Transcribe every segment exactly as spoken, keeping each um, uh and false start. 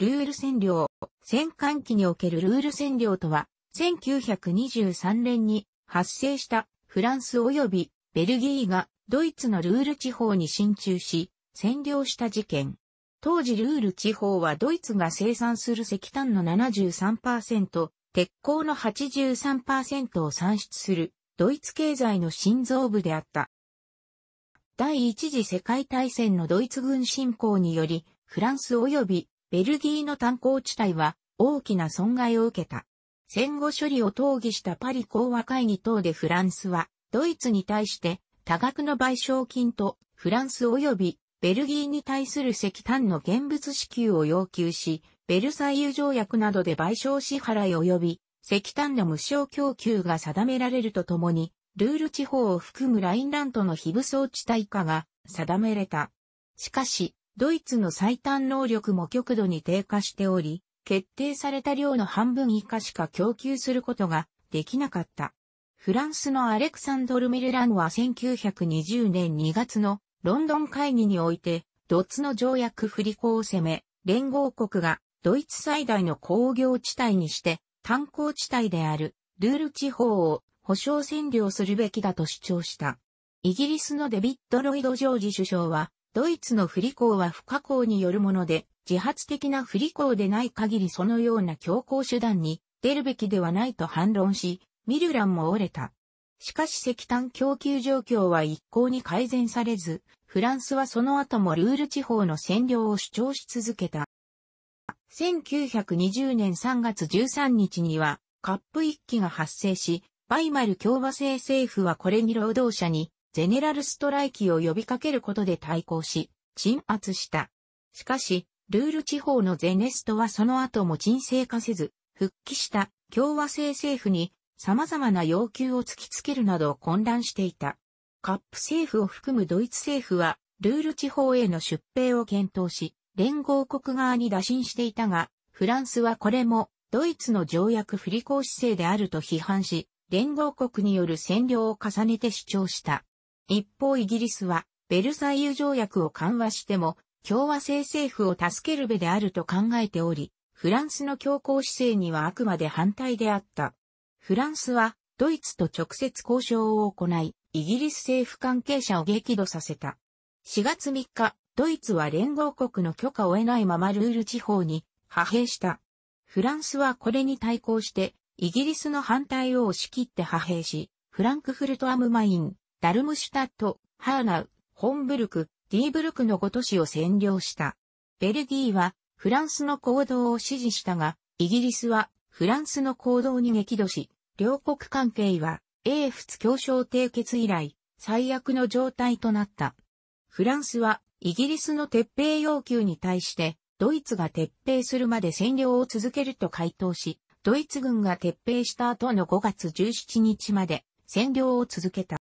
ルール占領。戦間期におけるルール占領とは、せんきゅうひゃくにじゅうさんねんに発生したフランス及びベルギーがドイツのルール地方に進駐し、占領した事件。当時ルール地方はドイツが生産する石炭の ななじゅうさんパーセント、鉄鋼の はちじゅうさんパーセント を産出するドイツ経済の心臓部であった。第一次世界大戦のドイツ軍侵攻により、フランス及びベルギーの炭鉱地帯は大きな損害を受けた。戦後処理を討議したパリ講和会議等でフランスはドイツに対して多額の賠償金とフランス及びベルギーに対する石炭の現物支給を要求し、ベルサイユ条約などで賠償支払い及び石炭の無償供給が定められるとともに、ルール地方を含むラインラントの非武装地帯化が定めれた。しかし、ドイツの採炭能力も極度に低下しており、決定された量の半分以下しか供給することができなかった。フランスのアレクサンドル・ミルランはせんきゅうひゃくにじゅうねんにがつのロンドン会議において、ドッツの条約不履行を責め、連合国がドイツ最大の工業地帯にして、炭鉱地帯であるルール地方を保障占領するべきだと主張した。イギリスのデビッド・ロイド・ジョージ首相は、ドイツの不履行は不可抗によるもので、自発的な不履行でない限りそのような強硬手段に出るべきではないと反論し、ミルランも折れた。しかし石炭供給状況は一向に改善されず、フランスはその後もルール地方の占領を主張し続けた。せんきゅうひゃくにじゅうねんさんがつじゅうさんにちにはカップいっきが発生し、バイマル共和制政府はこれに労働者にゼネラルストライキを呼びかけることで対抗し、鎮圧した。しかし、ルール地方のゼネストはその後も沈静化せず、復帰した共和制政府に、様々な要求を突きつけるなど混乱していた。カップ政府を含むドイツ政府は、ルール地方への出兵を検討し、連合国側に打診していたが、フランスはこれも、ドイツの条約不履行姿勢であると批判し、連合国による占領を重ねて主張した。一方イギリスは、ベルサイユ条約を緩和しても、共和制政府を助けるべであると考えており、フランスの強硬姿勢にはあくまで反対であった。フランスはドイツと直接交渉を行い、イギリス政府関係者を激怒させた。しがつみっか、ドイツは連合国の許可を得ないままルール地方に派兵した。フランスはこれに対抗して、イギリスの反対を押し切って派兵し、フランクフルト・アム・マイン、ダルムシュタット、ハーナウ、ホンブルク、ディーブルクのごとしを占領した。ベルギーはフランスの行動を支持したが、イギリスはフランスの行動に激怒し、両国関係は英仏協商締結以来、最悪の状態となった。フランスはイギリスの撤兵要求に対して、ドイツが撤兵するまで占領を続けると回答し、ドイツ軍が撤兵した後のごがつじゅうしちにちまで占領を続けた。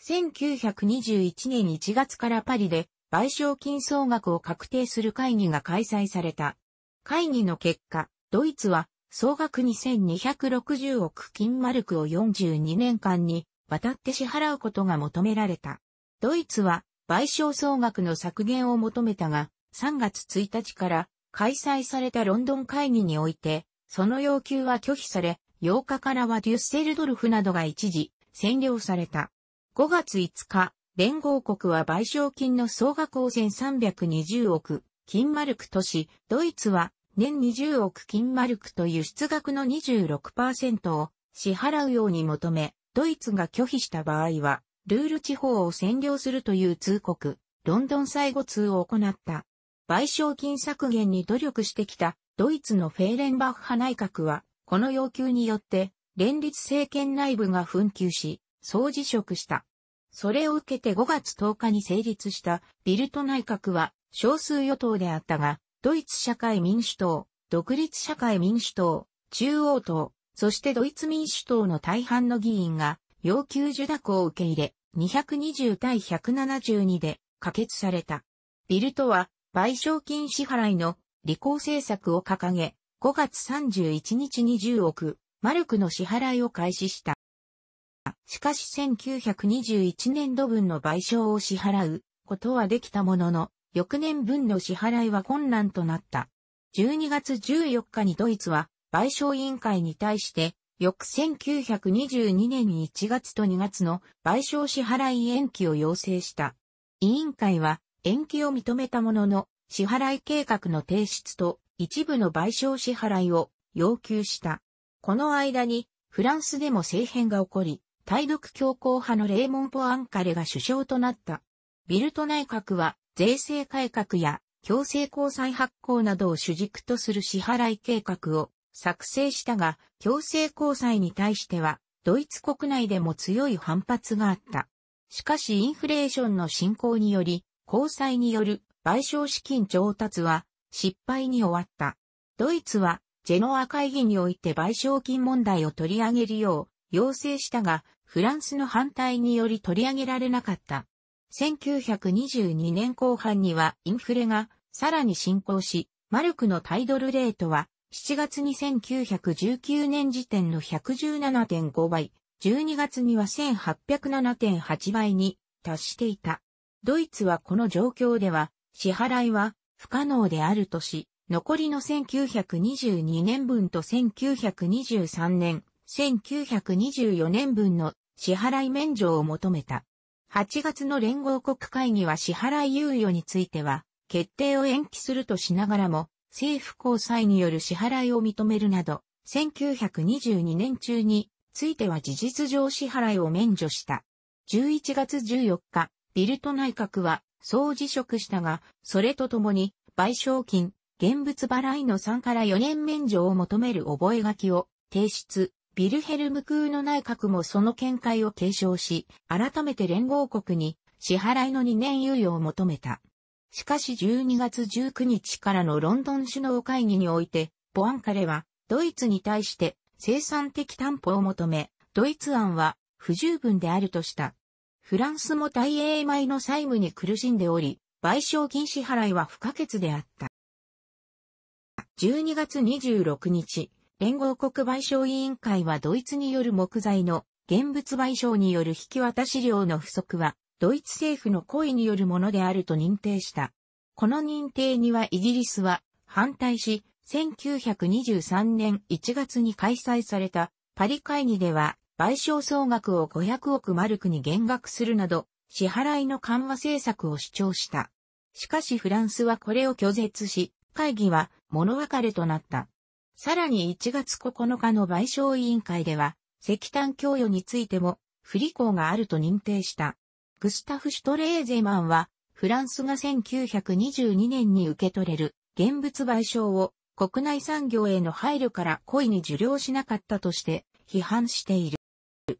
せんきゅうひゃくにじゅういちねんいちがつからパリで賠償金総額を確定する会議が開催された。会議の結果、ドイツは総額にせんにひゃくろくじゅうおく金マルクをよんじゅうにねんかんにわたって支払うことが求められた。ドイツは賠償総額の削減を求めたが、さんがつついたちから開催されたロンドン会議において、その要求は拒否され、ようかからはデュッセルドルフなどが一時占領された。ごがついつか、連合国は賠償金の総額をせんさんびゃくにじゅうおく金マルクとし、ドイツは年にじゅうおく金マルクという出額の にじゅうろくパーセント を支払うように求め、ドイツが拒否した場合は、ルール地方を占領するという通告、ロンドン最後通を行った。賠償金削減に努力してきたドイツのフェーレンバッハ内閣は、この要求によって、連立政権内部が紛糾し、総辞職した。それを受けてごがつとおかに成立したビルト内閣は、少数与党であったが、ドイツ社会民主党、独立社会民主党、中央党、そしてドイツ民主党の大半の議員が要求受諾を受け入れ、にひゃくにじゅうたいひゃくななじゅうにで可決された。ビルトは賠償金支払いの履行政策を掲げ、ごがつさんじゅういちにちにじゅうおくマルクの支払いを開始した。しかしせんきゅうひゃくにじゅういちねんどぶんの賠償を支払うことはできたものの、翌年分の支払いは困難となった。じゅうにがつじゅうよっかにドイツは賠償委員会に対して、翌せんきゅうひゃくにじゅうにねんいちがつとにがつの賠償支払い延期を要請した。委員会は延期を認めたものの、支払い計画の提出と一部の賠償支払いを要求した。この間にフランスでも政変が起こり、対独強硬派のレーモン・ポアンカレが首相となった。ビルト内閣は税制改革や強制公債発行などを主軸とする支払い計画を作成したが、強制公債に対してはドイツ国内でも強い反発があった。しかしインフレーションの進行により、公債による賠償資金調達は失敗に終わった。ドイツはジェノア会議において賠償金問題を取り上げるよう要請したが、フランスの反対により取り上げられなかった。せんきゅうひゃくにじゅうにねんこうはんにはインフレがさらに進行し、マルクの対ドルレートはしちがつにせんきゅうひゃくじゅうきゅうねん時点の ひゃくじゅうななてんご 倍、じゅうにがつには せんはっぴゃくななてんはち 倍に達していた。ドイツはこの状況では支払いは不可能であるとし、残りのせんきゅうひゃくにじゅうにねんぶんとせんきゅうひゃくにじゅうさんねん、せんきゅうひゃくにじゅうよねんぶんの支払い免除を求めた。はちがつの連合国会議は支払い猶予については決定を延期するとしながらも政府公債による支払いを認めるなどせんきゅうひゃくにじゅうにねん中については事実上支払いを免除した。じゅういちがつじゅうよっか、ビルト内閣は総辞職したが、それとともに賠償金、現物払いのさんからよねん免除を求める覚書を提出。ヴィルヘルム・クーノ内閣もその見解を継承し、改めて連合国に支払いのにねん猶予を求めた。しかしじゅうにがつじゅうくにちからのロンドン首脳会議において、ポアンカレはドイツに対して生産的担保を求め、ドイツ案は不十分であるとした。フランスも大英米の債務に苦しんでおり、賠償金支払いは不可欠であった。じゅうにがつにじゅうろくにち、連合国賠償委員会はドイツによる木材の現物賠償による引き渡し量の不足はドイツ政府の故意によるものであると認定した。この認定にはイギリスは反対し、せんきゅうひゃくにじゅうさんねんいちがつに開催されたパリ会議では賠償総額をごひゃくおくマルクに減額するなど支払いの緩和政策を主張した。しかしフランスはこれを拒絶し、会議は物別れとなった。さらにいちがつここのかの賠償委員会では、石炭供与についても不履行があると認定した。グスタフ・シュトレーゼマンは、フランスがせんきゅうひゃくにじゅうにねんに受け取れる現物賠償を国内産業への配慮から故意に受領しなかったとして批判している。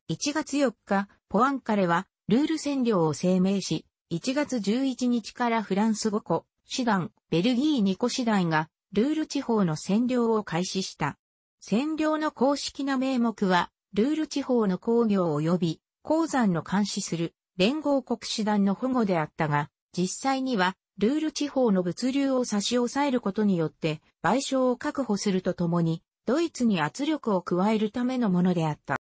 いちがつよっか、ポアンカレはルール占領を声明し、いちがつじゅういちにちからフランスごこ、師団、ベルギーにこ師団が、ルール地方の占領を開始した。占領の公式な名目は、ルール地方の工業及び鉱山の監視する連合国師団の保護であったが、実際には、ルール地方の物流を差し押さえることによって、賠償を確保するとともに、ドイツに圧力を加えるためのものであった。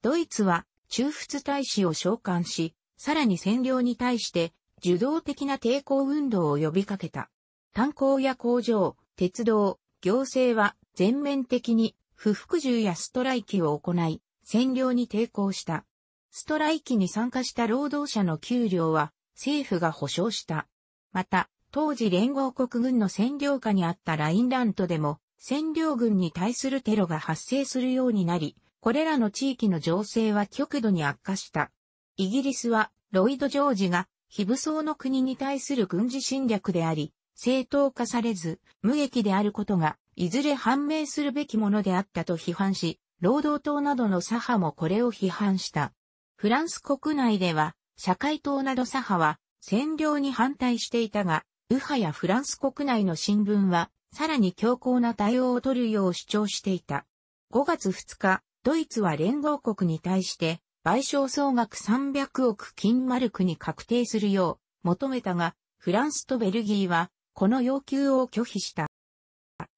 ドイツは、駐仏大使を召還し、さらに占領に対して、受動的な抵抗運動を呼びかけた。炭鉱や工場、鉄道、行政は全面的に不服従やストライキを行い、占領に抵抗した。ストライキに参加した労働者の給料は政府が保障した。また、当時連合国軍の占領下にあったラインラントでも、占領軍に対するテロが発生するようになり、これらの地域の情勢は極度に悪化した。イギリスはロイド・ジョージが非武装の国に対する軍事侵略であり、正当化されず、無益であることが、いずれ判明するべきものであったと批判し、労働党などの左派もこれを批判した。フランス国内では、社会党など左派は、占領に反対していたが、右派やフランス国内の新聞は、さらに強硬な対応を取るよう主張していた。ごがつふつか、ドイツは連合国に対して、賠償総額さんびゃくおくきんマルクに確定するよう、求めたが、フランスとベルギーは、この要求を拒否した。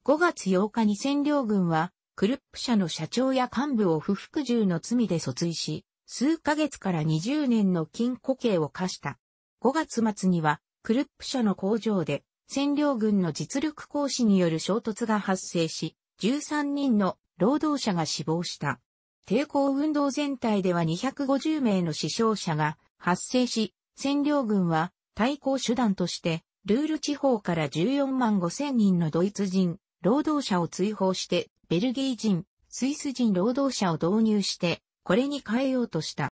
ごがつようかに占領軍は、クルップ社の社長や幹部を不服従の罪で訴追し、数ヶ月からにじゅうねんの禁錮刑を科した。ごがつまつには、クルップ社の工場で、占領軍の実力行使による衝突が発生し、じゅうさんにんの労働者が死亡した。抵抗運動全体ではにひゃくごじゅうめいの死傷者が発生し、占領軍は対抗手段として、ルール地方からじゅうよんまんごせんにんのドイツ人労働者を追放して、ベルギー人、スイス人労働者を導入して、これに変えようとした。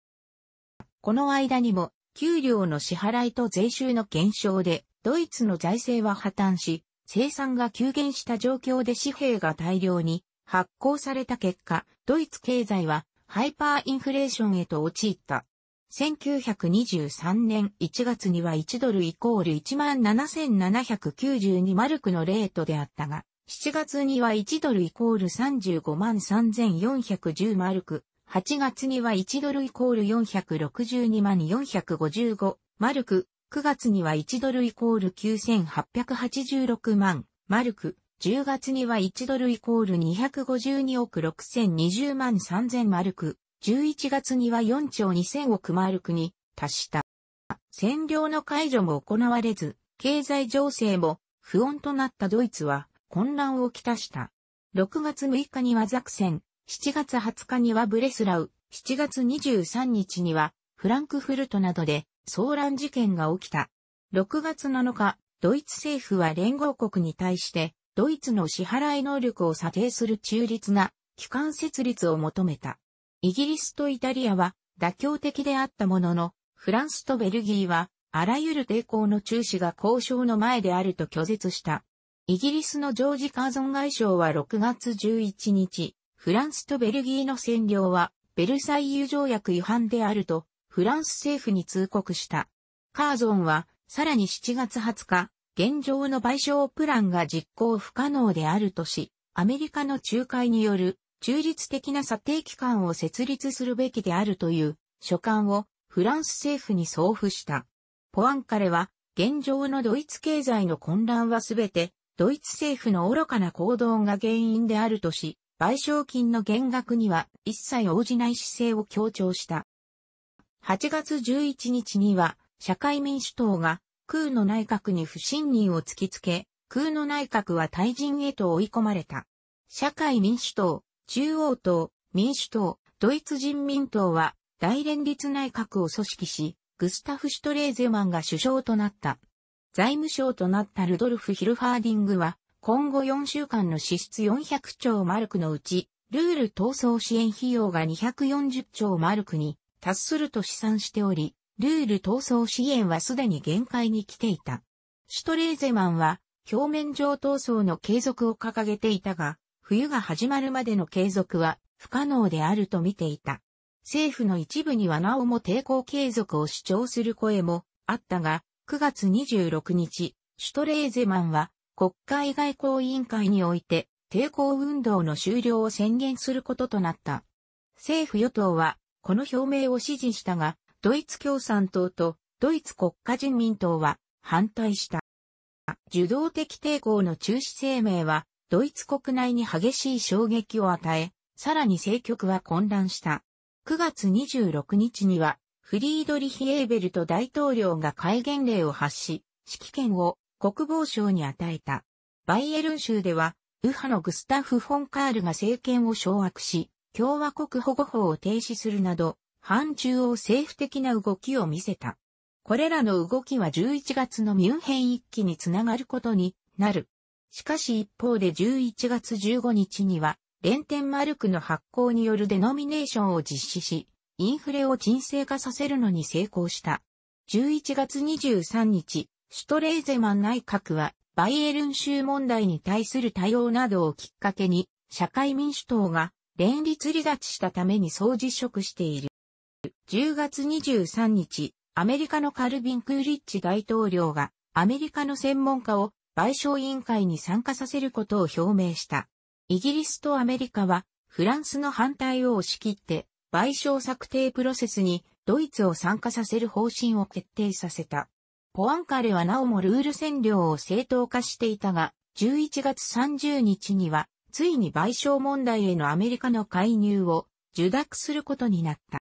この間にも、給料の支払いと税収の減少で、ドイツの財政は破綻し、生産が急減した状況で紙幣が大量に発行された結果、ドイツ経済はハイパーインフレーションへと陥った。せんきゅうひゃくにじゅうさんねんいちがつにはいちドルイコール いちまんななせんななひゃくきゅうじゅうに マルクのレートであったが、しちがつにはいちドルイコール さんじゅうごまんさんぜんよんひゃくじゅう マルク、はちがつにはいちドルイコール よんひゃくろくじゅうにまんよんひゃくごじゅうご マルク、くがつにはいちドルイコール きゅうせんはっぴゃくはちじゅうろくまんマルク、じゅうがつにはいちドルイコール にひゃくごじゅうにおくろくせんにじゅうまんさんぜん マルク、じゅういちがつにはよんちょうにせんおくマルクに達した。占領の解除も行われず、経済情勢も不穏となったドイツは混乱をきたした。ろくがつむいかにはザクセン、しちがつはつかにはブレスラウ、しちがつにじゅうさんにちにはフランクフルトなどで騒乱事件が起きた。ろくがつなのか、ドイツ政府は連合国に対してドイツの支払い能力を査定する中立な機関設立を求めた。イギリスとイタリアは妥協的であったものの、フランスとベルギーはあらゆる抵抗の中止が交渉の前であると拒絶した。イギリスのジョージ・カーゾン外相はろくがつじゅういちにち、フランスとベルギーの占領はベルサイユ条約違反であるとフランス政府に通告した。カーゾンはさらにしちがつはつか、現状の賠償プランが実行不可能であるとし、アメリカの仲介による中立的な査定機関を設立するべきであるという書簡をフランス政府に送付した。ポアンカレは現状のドイツ経済の混乱はすべてドイツ政府の愚かな行動が原因であるとし、賠償金の減額には一切応じない姿勢を強調した。はちがつじゅういちにちには社会民主党が空の内閣に不信任を突きつけ、空の内閣は退陣へと追い込まれた。社会民主党、中央党、民主党、ドイツ人民党は大連立内閣を組織し、グスタフ・シュトレーゼマンが首相となった。財務相となったルドルフ・ヒルファーディングは、今後よんしゅうかんの支出よんひゃくちょうマルクのうち、ルール闘争支援費用がにひゃくよんじゅっちょうマルクに達すると試算しており、ルール闘争支援はすでに限界に来ていた。シュトレーゼマンは、表面上闘争の継続を掲げていたが、冬が始まるまでの継続は不可能であると見ていた。政府の一部にはなおも抵抗継続を主張する声もあったが、くがつにじゅうろくにち、シュトレーゼマンは、国会外交委員会において抵抗運動の終了を宣言することとなった。政府与党はこの表明を支持したが、ドイツ共産党とドイツ国家人民党は反対した。受動的抵抗の中止声明はドイツ国内に激しい衝撃を与え、さらに政局は混乱した。くがつにじゅうろくにちにはフリードリヒ・エーベルト大統領が戒厳令を発し、指揮権を国防省に与えた。バイエルン州では、右派のグスタフ・フォン・カールが政権を掌握し、共和国保護法を停止するなど、反中央政府的な動きを見せた。これらの動きはじゅういちがつのミュンヘン一揆につながることになる。しかし一方でじゅういちがつじゅうごにちには、連点マルクの発行によるデノミネーションを実施し、インフレを沈静化させるのに成功した。じゅういちがつにじゅうさんにち、シュトレーゼマン内閣は、バイエルン州問題に対する対応などをきっかけに、社会民主党が連立離脱したために総辞職している。じゅうがつにじゅうさんにち、アメリカのカルビン・クーリッチ大統領が、アメリカの専門家を賠償委員会に参加させることを表明した。イギリスとアメリカは、フランスの反対を押し切って、賠償策定プロセスにドイツを参加させる方針を決定させた。ポアンカレはなおもルール占領を正当化していたが、じゅういちがつさんじゅうにちには、ついに賠償問題へのアメリカの介入を受諾することになった。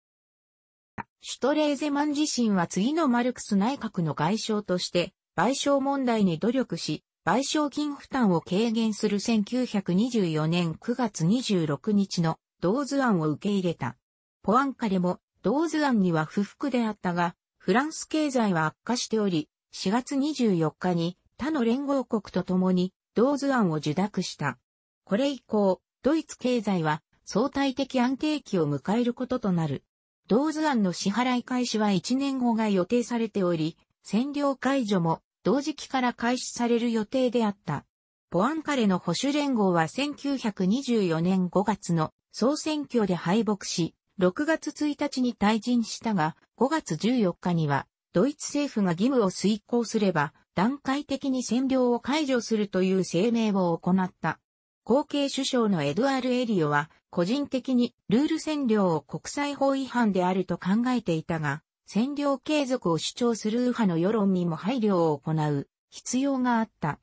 シュトレーゼマン自身は次のマルクス内閣の外相として、賠償問題に努力し、賠償金負担を軽減するせんきゅうひゃくにじゅうよねんくがつにじゅうろくにちの同図案を受け入れた。ポアンカレも同図案には不服であったが、フランス経済は悪化しており、しがつにじゅうよっかに他の連合国と共に同図案を受諾した。これ以降、ドイツ経済は相対的安定期を迎えることとなる。同図案の支払い開始はいちねんごが予定されており、占領解除も同時期から開始される予定であった。ポアンカレの保守連合はせんきゅうひゃくにじゅうよねんごがつの総選挙で敗北し、ろくがつついたちに退陣したが、ごがつじゅうよっかには、ドイツ政府が義務を遂行すれば、段階的に占領を解除するという声明を行った。後継首相のエドアール・エリオは、個人的にルール占領を国際法違反であると考えていたが、占領継続を主張する右派の世論にも配慮を行う必要があった。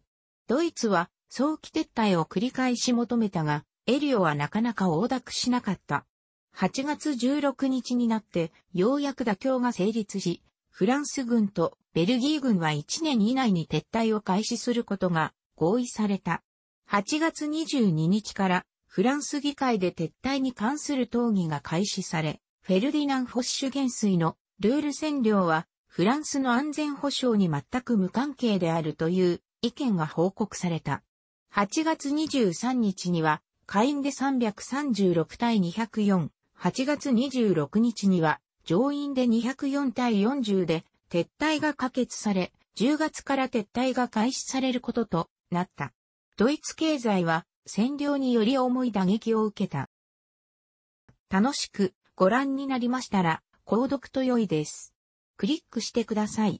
ドイツは早期撤退を繰り返し求めたが、エリオはなかなか応諾しなかった。はちがつじゅうろくにちになって、ようやく妥協が成立し、フランス軍とベルギー軍はいちねんいないに撤退を開始することが合意された。はちがつにじゅうににちからフランス議会で撤退に関する討議が開始され、フェルディナン・フォッシュ元帥のルール占領はフランスの安全保障に全く無関係であるという意見が報告された。はちがつにじゅうさんにちには下院でさんびゃくさんじゅうろくたいにひゃくよん、はちがつにじゅうろくにちには上院でにひゃくよんたいよんじゅうで撤退が可決され、じゅうがつから撤退が開始されることとなった。ドイツ経済は占領により重い打撃を受けた。楽しくご覧になりましたら購読と良いです。クリックしてください。